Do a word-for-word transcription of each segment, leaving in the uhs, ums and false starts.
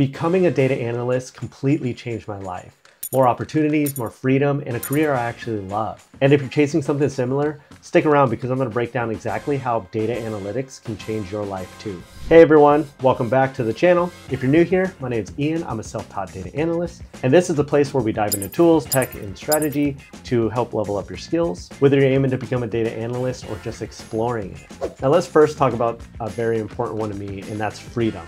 Becoming a data analyst completely changed my life. More opportunities, more freedom, and a career I actually love. And if you're chasing something similar, stick around because I'm going to break down exactly how data analytics can change your life too. Hey everyone, welcome back to the channel. If you're new here, my name's Ian, I'm a self-taught data analyst, and this is the place where we dive into tools, tech, and strategy to help level up your skills, whether you're aiming to become a data analyst or just exploring it. Now let's first talk about a very important one to me, and that's freedom.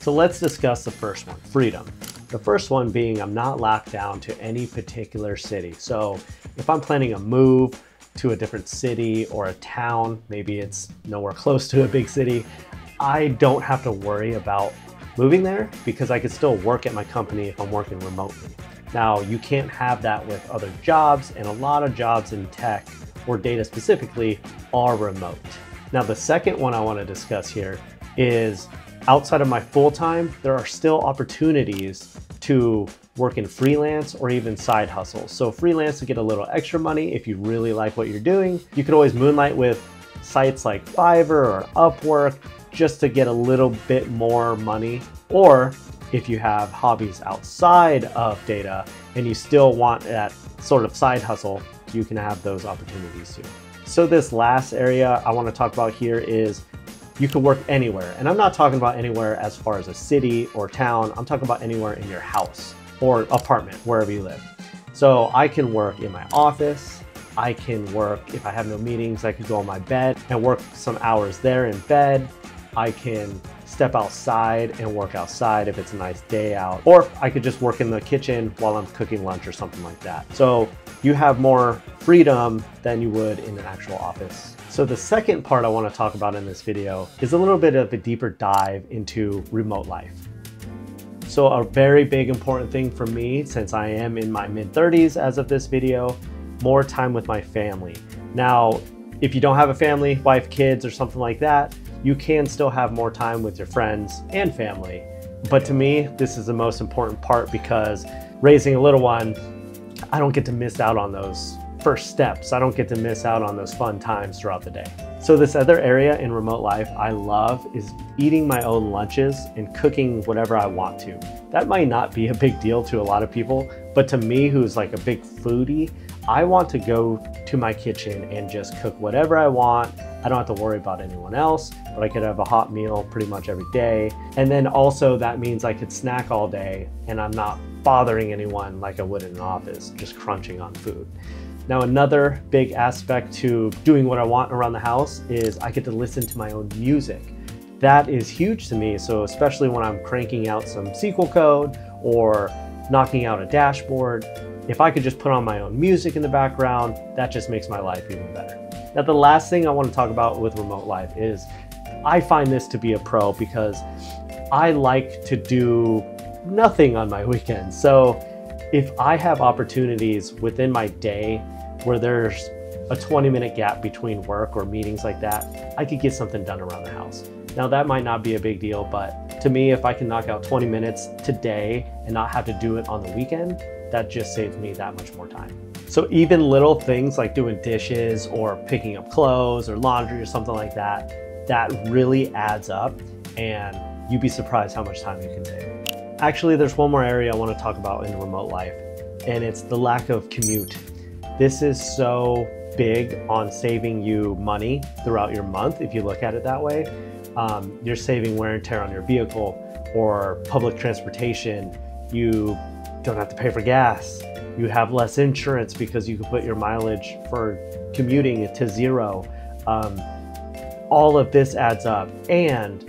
So let's discuss the first one, freedom. The first one being I'm not locked down to any particular city. So if I'm planning a move to a different city or a town, maybe it's nowhere close to a big city, I don't have to worry about moving there because I could still work at my company if I'm working remotely. Now, you can't have that with other jobs, and a lot of jobs in tech or data specifically are remote. Now, the second one I want to discuss here is outside of my full-time, there are still opportunities to work in freelance or even side hustles. So freelance to get a little extra money if you really like what you're doing. You could always moonlight with sites like Fiverr or Upwork just to get a little bit more money. Or if you have hobbies outside of data and you still want that sort of side hustle, you can have those opportunities too. So this last area I want to talk about here is you can work anywhere. And I'm not talking about anywhere as far as a city or town. I'm talking about anywhere in your house or apartment, wherever you live. So I can work in my office. I can work, if I have no meetings, I can go on my bed and work some hours there in bed. I can step outside and work outside if it's a nice day out. Or I could just work in the kitchen while I'm cooking lunch or something like that. So you have more freedom than you would in an actual office. So the second part I want to talk about in this video is a little bit of a deeper dive into remote life. So a very big important thing for me, since I am in my mid thirties as of this video, more time with my family. Now, if you don't have a family, wife, kids, or something like that, you can still have more time with your friends and family. But to me, this is the most important part because raising a little one, I don't get to miss out on those first steps. I don't get to miss out on those fun times throughout the day. So this other area in remote life I love is eating my own lunches and cooking whatever I want to. That might not be a big deal to a lot of people, but to me, who's like a big foodie, I want to go to my kitchen and just cook whatever I want. I don't have to worry about anyone else, but I could have a hot meal pretty much every day. And then also that means I could snack all day and I'm not bothering anyone like I would in an office, just crunching on food. Now, another big aspect to doing what I want around the house is I get to listen to my own music. That is huge to me. So especially when I'm cranking out some S Q L code or knocking out a dashboard, if I could just put on my own music in the background, that just makes my life even better. Now, the last thing I want to talk about with remote life is I find this to be a pro because I like to do nothing on my weekends. So if I have opportunities within my day where there's a twenty minute gap between work or meetings like that, I could get something done around the house. Now, that might not be a big deal, but to me, if I can knock out twenty minutes today and not have to do it on the weekend, that just saves me that much more time. So even little things like doing dishes or picking up clothes or laundry or something like that, that really adds up, and you'd be surprised how much time you can save. Actually, there's one more area I want to talk about in remote life, and it's the lack of commute. This is so big on saving you money throughout your month. If you look at it that way, um, you're saving wear and tear on your vehicle or public transportation. You don't have to pay for gas. You have less insurance because you can put your mileage for commuting to zero. Um, all of this adds up. And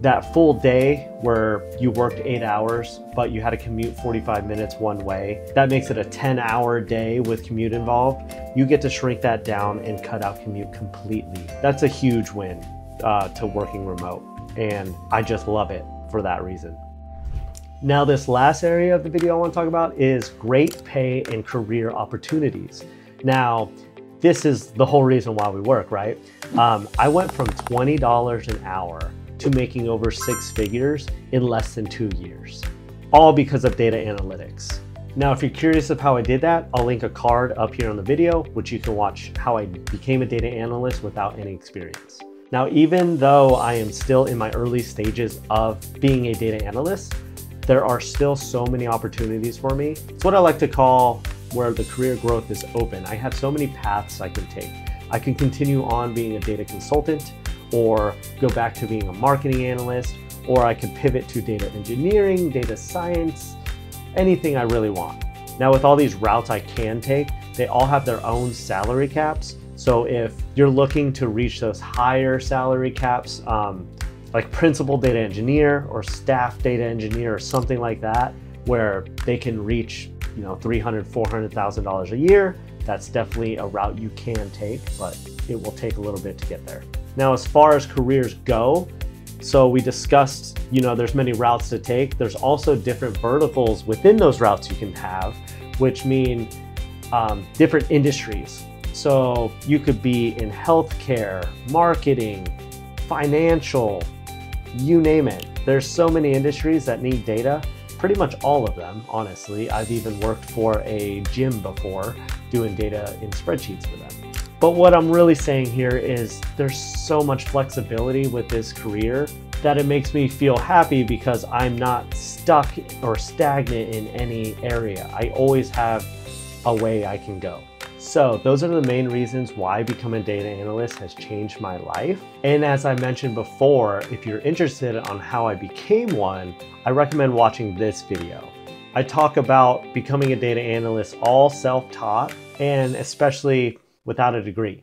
that full day where you worked eight hours, but you had to commute forty-five minutes one way, that makes it a ten hour day with commute involved. You get to shrink that down and cut out commute completely. That's a huge win uh, to working remote. And I just love it for that reason. Now, this last area of the video I want to talk about is great pay and career opportunities. Now, this is the whole reason why we work, right? Um, I went from twenty dollars an hour to making over six figures in less than two years, all because of data analytics. Now, if you're curious of how I did that, I'll link a card up here on the video, which you can watch how I became a data analyst without any experience. Now, even though I am still in my early stages of being a data analyst, there are still so many opportunities for me. It's what I like to call where the career growth is open. I have so many paths I can take. I can continue on being a data consultant, or go back to being a marketing analyst, or I could pivot to data engineering, data science, anything I really want. Now, with all these routes I can take, they all have their own salary caps. So if you're looking to reach those higher salary caps, um, like principal data engineer or staff data engineer or something like that, where they can reach, you know, three hundred thousand, four hundred thousand dollars a year, that's definitely a route you can take, but it will take a little bit to get there. Now, as far as careers go, so we discussed, you know, there's many routes to take. There's also different verticals within those routes you can have, which mean um, different industries. So you could be in healthcare, marketing, financial, you name it. There's so many industries that need data, pretty much all of them, honestly. I've even worked for a gym before doing data in spreadsheets for them. But what I'm really saying here is there's so much flexibility with this career that it makes me feel happy because I'm not stuck or stagnant in any area. I always have a way I can go. So those are the main reasons why becoming a data analyst has changed my life. And as I mentioned before, if you're interested on how I became one, I recommend watching this video. I talk about becoming a data analyst all self-taught, and especially without a degree.